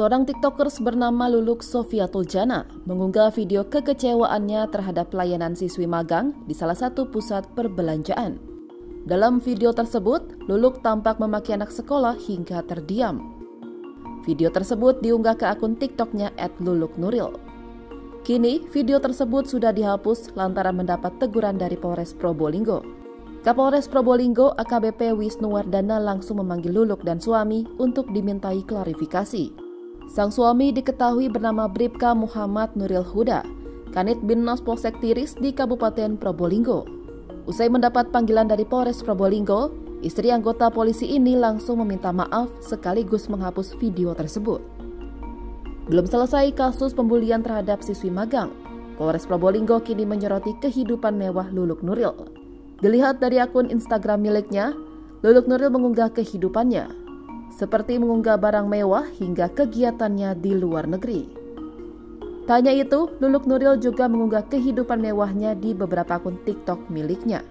Seorang tiktokers bernama Luluk Sofiatul Jannah mengunggah video kekecewaannya terhadap pelayanan siswi magang di salah satu pusat perbelanjaan. Dalam video tersebut, Luluk tampak memaki anak sekolah hingga terdiam. Video tersebut diunggah ke akun TikToknya @luluknuril. Kini, video tersebut sudah dihapus lantaran mendapat teguran dari Polres Probolinggo. Kapolres Probolinggo AKBP Wisnuwardana langsung memanggil Luluk dan suami untuk dimintai klarifikasi. Sang suami diketahui bernama Bripka Mochamad Nuril Huda, Kanit Binmas Polsek Tiris di Kabupaten Probolinggo. Usai mendapat panggilan dari Polres Probolinggo, istri anggota polisi ini langsung meminta maaf sekaligus menghapus video tersebut. Belum selesai kasus pembulian terhadap siswi magang, Polres Probolinggo kini menyoroti kehidupan mewah Luluk Nuril. Dilihat dari akun Instagram miliknya, Luluk Nuril mengunggah kehidupannya, seperti mengunggah barang mewah hingga kegiatannya di luar negeri. Tak hanya itu, Luluk Nuril juga mengunggah kehidupan mewahnya di beberapa akun TikTok miliknya.